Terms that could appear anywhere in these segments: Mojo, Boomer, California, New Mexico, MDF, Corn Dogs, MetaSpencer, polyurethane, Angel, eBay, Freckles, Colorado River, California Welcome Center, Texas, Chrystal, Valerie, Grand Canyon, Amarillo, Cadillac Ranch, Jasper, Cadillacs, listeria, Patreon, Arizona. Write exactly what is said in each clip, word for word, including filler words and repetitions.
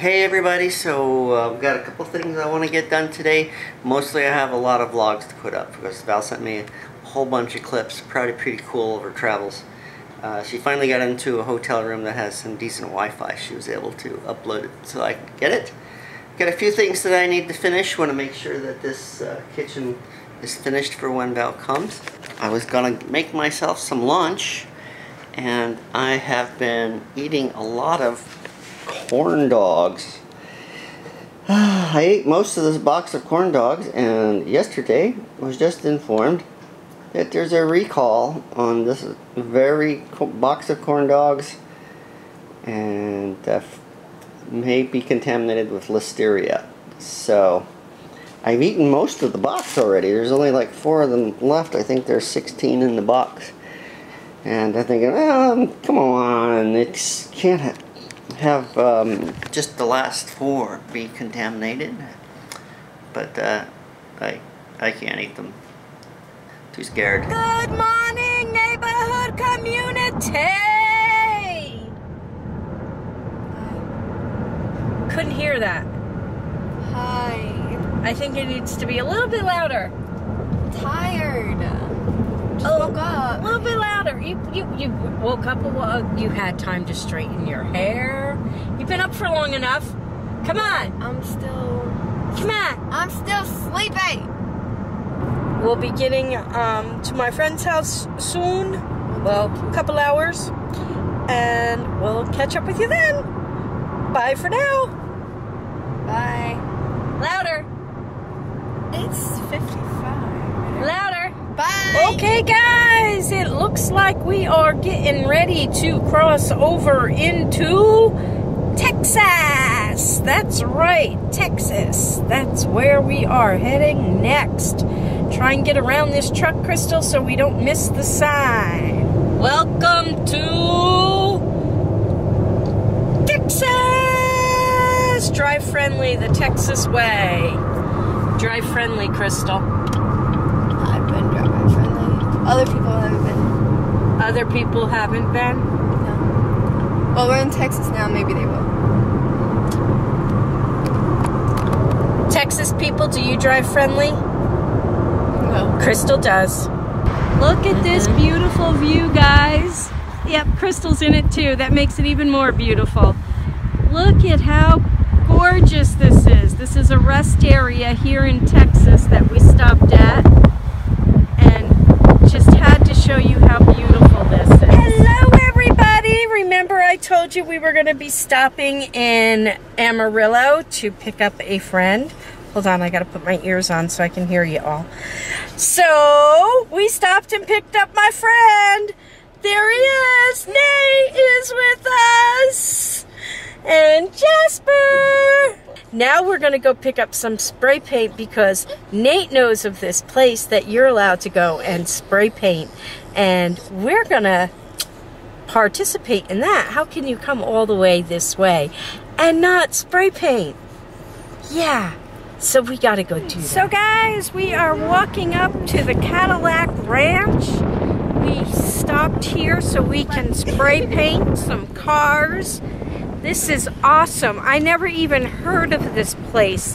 Hey everybody, so uh, we've got a couple things I want to get done today. Mostly I have a lot of vlogs to put up because Val sent me a whole bunch of clips, probably pretty cool, of her travels. Uh, she finally got into a hotel room that has some decent Wi-Fi. She was able to upload it so I could get it. Got a few things that I need to finish. Want to make sure that this uh, kitchen is finished for when Val comes. I was going to make myself some lunch, and I have been eating a lot of corn dogs. I ate most of this box of corn dogs, and yesterday was just informed that there's a recall on this very box of corn dogs, and that may be contaminated with listeria. So I've eaten most of the box already. There's only like four of them left. I think there's sixteen in the box, and I'm thinking, oh, come on, it can't happen. Have um, just the last four be contaminated, but uh, I I can't eat them. Too scared. Good morning, neighborhood community. Couldn't hear that. Hi. I think it needs to be a little bit louder. Tired. Just woke up. A little bit louder. You you you woke up. You had time to straighten your hair. You've been up for long enough. Come on. I'm still. Come on. I'm still sleepy. We'll be getting um, to my friend's house soon. Well, a couple hours, and we'll catch up with you then. Bye for now. Bye. Louder. It's fifty-five. Louder. Bye. Okay guys, it looks like we are getting ready to cross over into Texas. That's right, Texas. That's where we are heading next. Try and get around this truck, Chrystal, so we don't miss the sign. Welcome to Texas. Drive friendly, the Texas way. Drive friendly, Chrystal. Other people haven't been. Other people haven't been? No. Well, we're in Texas now. Maybe they will. Texas people, do you drive friendly? No. Chrystal does. Look at this beautiful view, guys. Yep, Chrystal's in it too. That makes it even more beautiful. Look at how gorgeous this is. This is a rest area here in Texas that we stopped at. Show you how beautiful this is. Hello everybody! Remember I told you we were going to be stopping in Amarillo to pick up a friend. Hold on, I got to put my ears on so I can hear you all. So, we stopped and picked up my friend. There he is! Nate is with us! And Jasper! Now we're going to go pick up some spray paint because Nate knows of this place that you're allowed to go and spray paint. And we're going to participate in that. How can you come all the way this way and not spray paint? Yeah. So we got to go do that. So guys, we are walking up to the Cadillac Ranch. We stopped here so we can spray paint some cars. This is awesome. I never even heard of this place,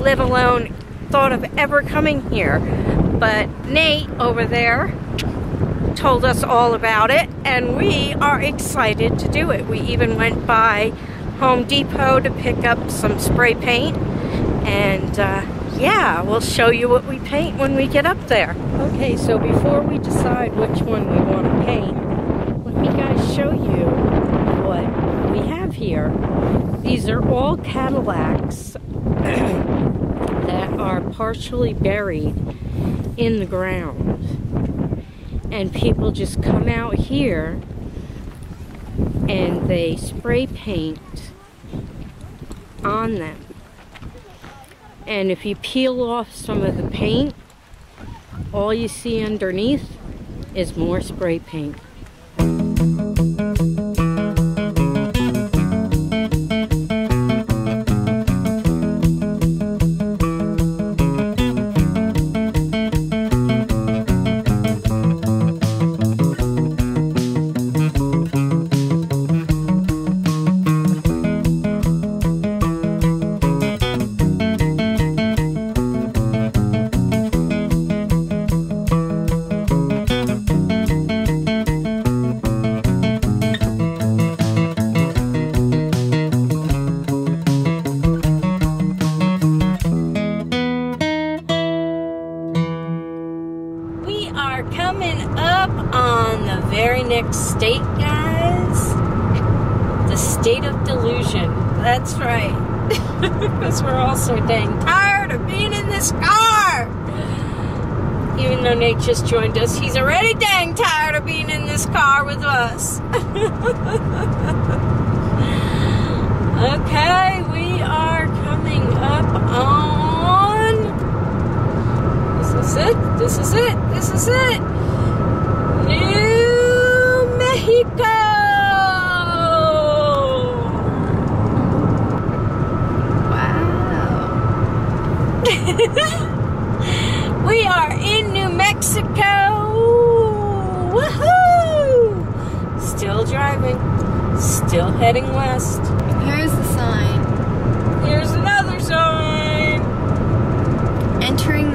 let alone thought of ever coming here. But Nate over there told us all about it, and we are excited to do it. We even went by Home Depot to pick up some spray paint, and uh, yeah, we'll show you what we paint when we get up there. Okay, so before we decide which one we want to paint, let me guys show you what we have here. These are all Cadillacs that are partially buried in the ground, and people just come out here and they spray paint on them. And if you peel off some of the paint, all you see underneath is more spray paint. of delusion. That's right. Because we're all so dang tired of being in this car. Even though Nate just joined us, he's already dang tired of being in this car with us. Okay, we are coming up on... This is it. This is it. This is it. New Mexico. We are in New Mexico. Woohoo! Still driving. Still heading west. Here's the sign. Here's another sign. Entering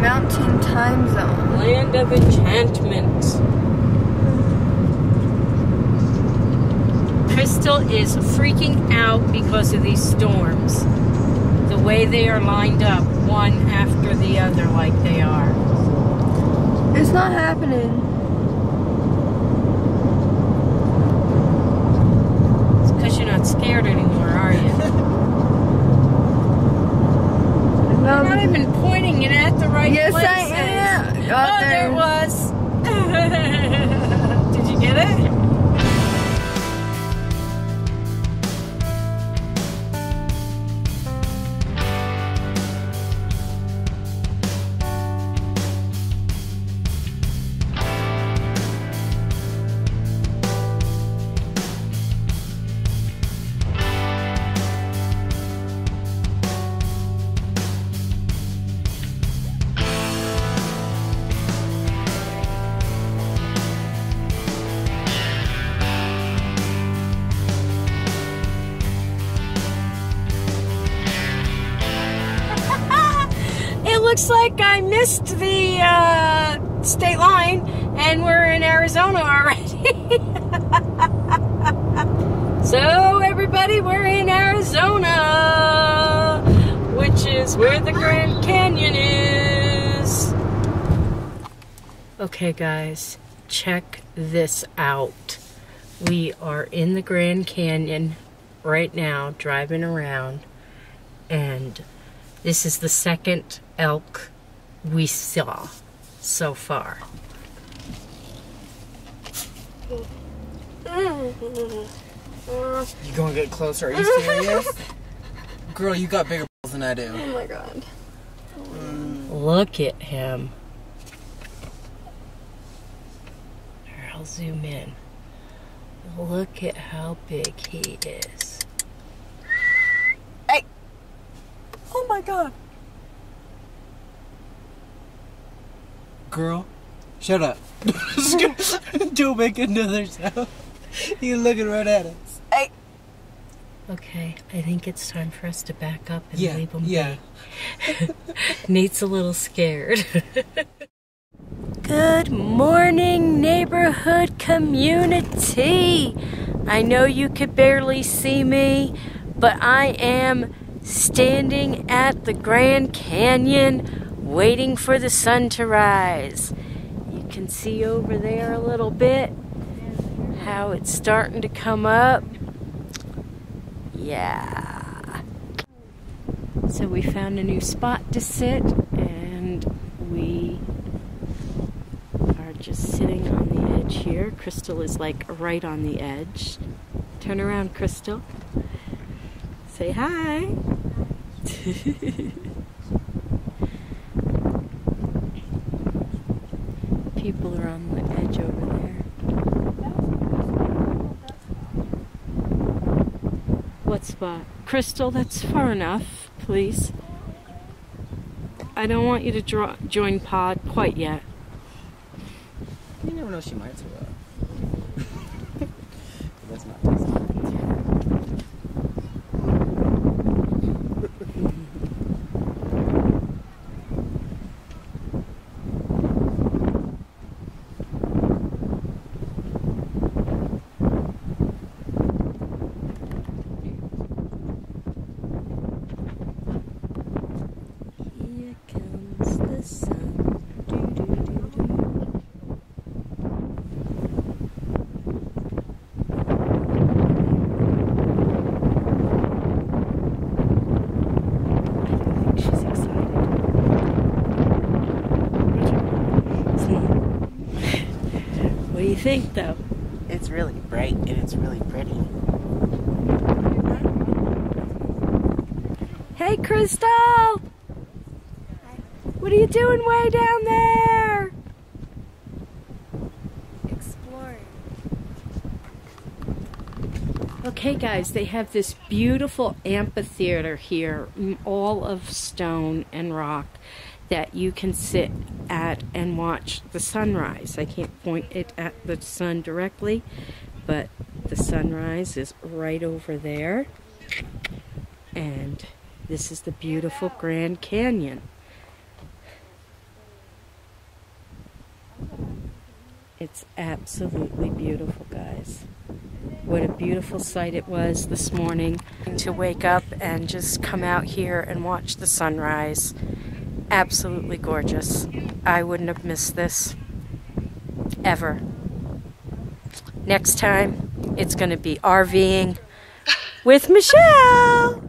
Mountain Time Zone. Land of Enchantment. Chrystal is freaking out because of these storms. The way they are lined up, one after the other, like they are. It's not happening. It's because you're not scared anymore, are you? No, you're not even pointing it at the right yes, places. Yes, I am. Oh, there, there it was. Did you get it? Looks like I missed the uh, state line, and we're in Arizona already. So everybody, we're in Arizona, which is where the Grand Canyon is. Okay guys, check this out. We are in the Grand Canyon right now, driving around, and this is the second elk we saw so far. You gonna get closer? Are you serious? Girl, you got bigger balls than I do. Oh my god. Mm. Look at him. Here, I'll zoom in. Look at how big he is. Hey! Oh my god. Girl, shut up. Don't make another sound. You're looking right at us. Hey. Okay, I think it's time for us to back up and yeah, leave them yeah. be. Nate's a little scared. Good morning, neighborhood community. I know you could barely see me, but I am standing at the Grand Canyon, waiting for the sun to rise. You can see over there a little bit how it's starting to come up. Yeah. So we found a new spot to sit, and we are just sitting on the edge here. Chrystal is like right on the edge. Turn around, Chrystal. Say hi. People are on the edge over there. What spot? Chrystal, that's far enough, please. I don't want you to draw, join pod quite yet. You never know, she might as well. That's not think, though? It's really bright and it's really pretty. Hey, Chrystal! Hi. What are you doing way down there? Exploring. Okay, guys, they have this beautiful amphitheater here, all of stone and rock, that you can sit at and watch the sunrise. I can't point it at the sun directly, but the sunrise is right over there. And this is the beautiful Grand Canyon. It's absolutely beautiful, guys. What a beautiful sight it was this morning to wake up and just come out here and watch the sunrise. Absolutely gorgeous. I wouldn't have missed this ever. Next time, it's going to be RVing with Michelle.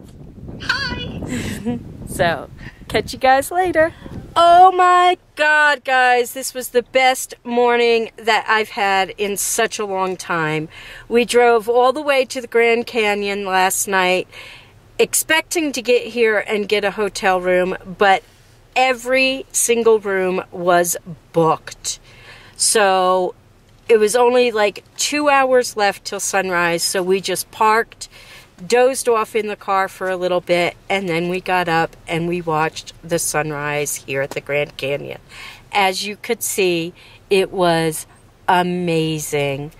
So, catch you guys later. Oh my God, guys, this was the best morning that I've had in such a long time. We drove all the way to the Grand Canyon last night, expecting to get here and get a hotel room, but every single room was booked. So it was only like two hours left till sunrise, so we just parked, dozed off in the car for a little bit, and then we got up and we watched the sunrise here at the Grand Canyon. As you could see, it was amazing.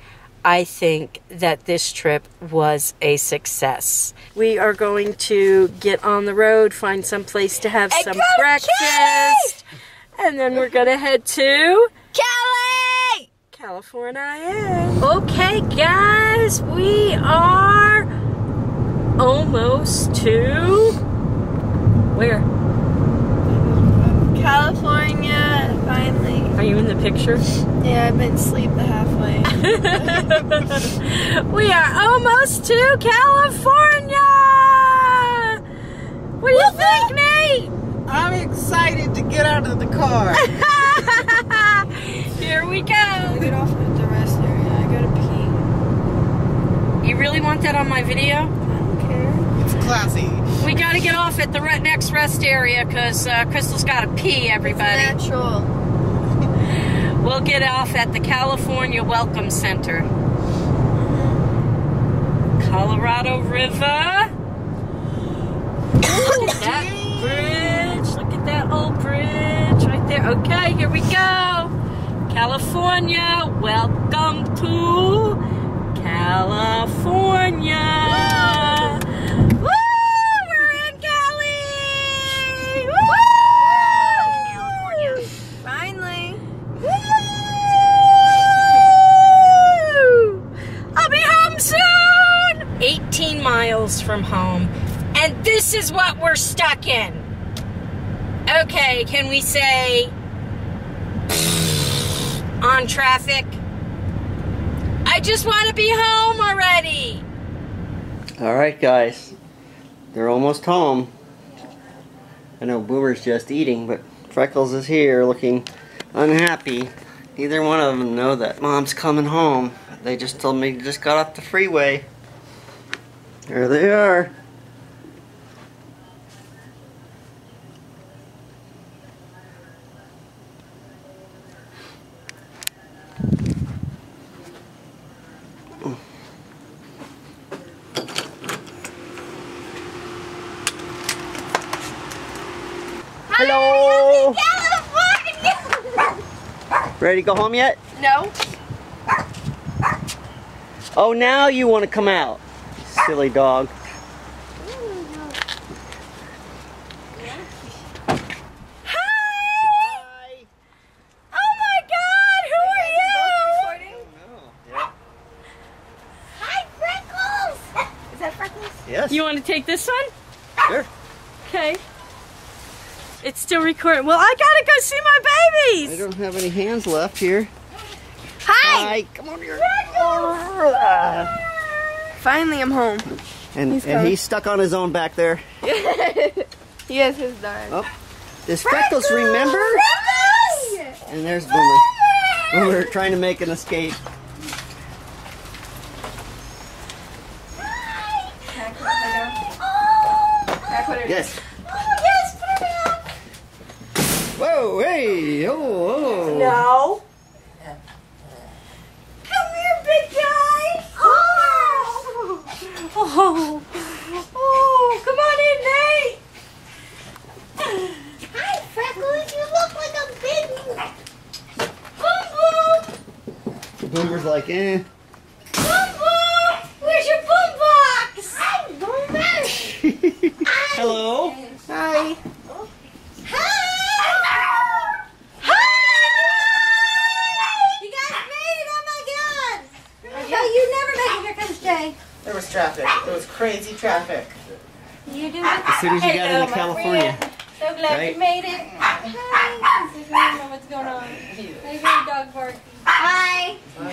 I think that this trip was a success. We are going to get on the road, find some place to have some breakfast, Kelly! And then we're gonna head to Cali, California. Okay, guys, we are almost to where? California, finally. Are you in the picture? Yeah, I've been asleep halfway. We are almost to California! What do you think, Nate? I'm excited to get out of the car. Here we go. I get off at the rest area. I gotta pee. You really want that on my video? Classy. We gotta get off at the next rest area because uh, Crystal's gotta pee, everybody. It's natural. We'll get off at the California Welcome Center. Colorado River. Ooh, that bridge. Look at that old bridge right there. Okay, here we go. California. Welcome to California. eighteen miles from home, and this is what we're stuck in. Okay, can we say on traffic? I just want to be home already. All right, guys, they're almost home. I know Boomer's just eating, but Freckles is here looking unhappy. Neither one of them know that Mom's coming home. They just told me they just got off the freeway. There they are. Hello. Ready to go home yet? No. Oh, now you want to come out. Silly dog. Hi! Hi! Oh my God, who are you? Yeah. Hi, Freckles! Is that Freckles? Yes. You want to take this one? Sure. Okay. It's still recording. Well, I gotta go see my babies! I don't have any hands left here. Hi! Hi! Come on here. Freckles! Finally, I'm home. And he's, and he's stuck on his own back there. He has his dog. Oh, does Freckles, Freckles remember? Freckles! And there's Boomer. Boomer trying to make an escape. I put it down? Oh! Can I put it yes. down? Oh, yes, put it down. Whoa, hey, oh, oh. No. Come here, big guy. Oh! Oh, oh, come on in, Nate. Hi, Freckles. You look like a big boom boom. Boomer's like, eh. Hello. Hi. Hi. Hi. You guys made it! Oh my God! No, you never make it. Here comes Jay. There was traffic. There was crazy traffic. You do. As soon as you got into California. So glad right? you made it. Hi. I don't know what's going on. I hear a dog bark. Hi. Hi. Hi.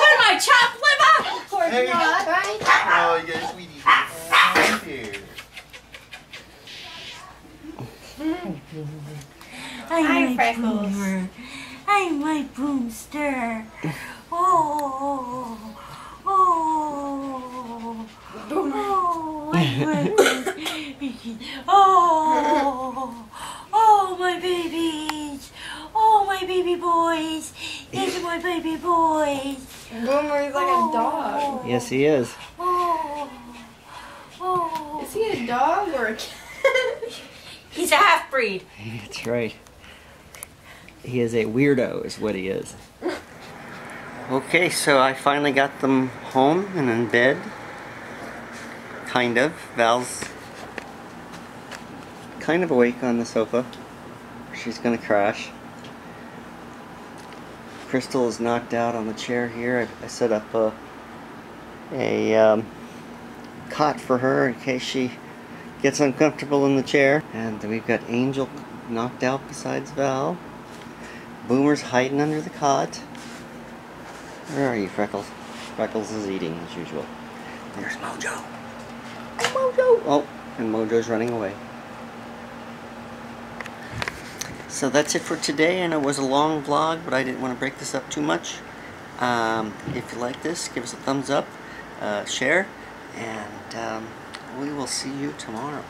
What am I, chopped liver? Of course hey. not. Hi. Oh, you're sweetie. Thank you. I'm Freckles. Boomer. I'm my boomster. Oh, oh, Boomer. oh, oh, oh, my babies, oh, my baby boys, these are my baby boys. Boomer is like oh. a dog. Yes, he is. Oh, oh, is he a dog or a cat? He's a half-breed. That's right. He is a weirdo is what he is. Okay, so I finally got them home and in bed. Kind of. Val's kind of awake on the sofa. She's gonna crash. Chrystal is knocked out on the chair here. I, I set up a, a um, cot for her in case she gets uncomfortable in the chair. And we've got Angel knocked out besides Val. Boomer's hiding under the cot. Where are you, Freckles? Freckles is eating as usual. There's Mojo. Hey, Mojo! Oh, and Mojo's running away. So that's it for today, and it was a long vlog, but I didn't want to break this up too much. Um, if you like this, give us a thumbs up, uh, share, and um, we will see you tomorrow.